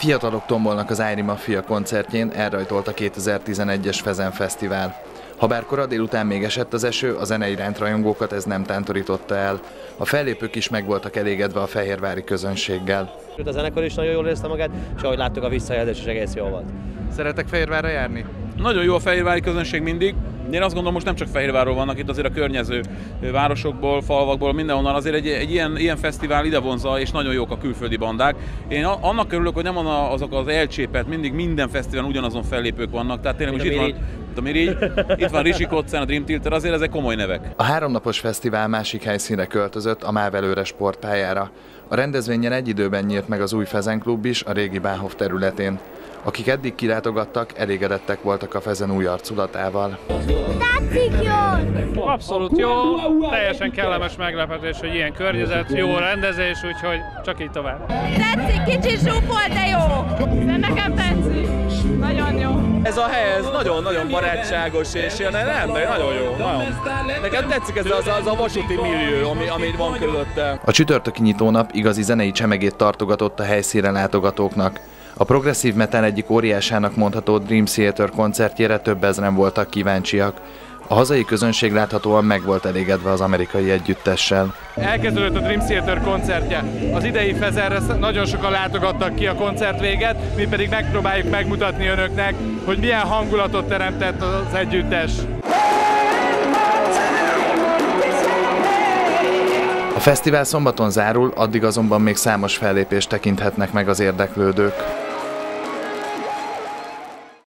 Fiatalok tombolnak az Irie Maffia koncertjén, elrajtolt a 2011-es Fezenfesztivál. Habár kora délután még esett az eső, a zene iránt rajongókat ez nem tántorította el. A fellépők is meg voltak elégedve a fehérvári közönséggel. A zenekar is nagyon jól érezte magát, és ahogy láttuk, a visszajelzés is egész jó volt. Szeretek Fehérvárra járni? Nagyon jó a fehérvári közönség mindig. Én azt gondolom, most nem csak Fehérvárról vannak, itt azért a környező városokból, falvakból, mindenhonnan azért egy ilyen fesztivál ide vonza, és nagyon jók a külföldi bandák. Én annak örülök, hogy nem azok az elcsépelt, mindig minden fesztiválon ugyanazon fellépők vannak, tehát tényleg most itt van Rizsi Koccán, a Dream Theater, azért ezek komoly nevek. A háromnapos fesztivál másik helyszínre költözött, a Máv Előre sportpályára. A rendezvényen egy időben nyílt meg az új Fezenklub is a régi Báhof területén. Akik eddig kilátogattak, elégedettek voltak a Fezen új arculatával. Tetszik jól! Abszolút jó, teljesen kellemes meglepetés, hogy ilyen környezet, jó rendezés, úgyhogy csak így tovább. Tetszik, kicsi zsúfolt, de jó! De nekem tetszik, nagyon jó. Ez a hely, ez nagyon-nagyon barátságos, és ilyen ember, nagyon jó, nagyon. Nekem tetszik ez az a vasúti millió, ami van körülötte. A csütörtöki nyitónap igazi zenei csemegét tartogatott a helyszínen látogatóknak. A progresszív metal egyik óriásának mondható Dream Theater koncertjére több ezren voltak kíváncsiak. A hazai közönség láthatóan meg volt elégedve az amerikai együttessel. Elkezdődött a Dream Theater koncertje. Az idei Fezenre nagyon sokan látogattak ki a koncert véget, mi pedig megpróbáljuk megmutatni önöknek, hogy milyen hangulatot teremtett az együttes. A fesztivál szombaton zárul, addig azonban még számos fellépést tekinthetnek meg az érdeklődők.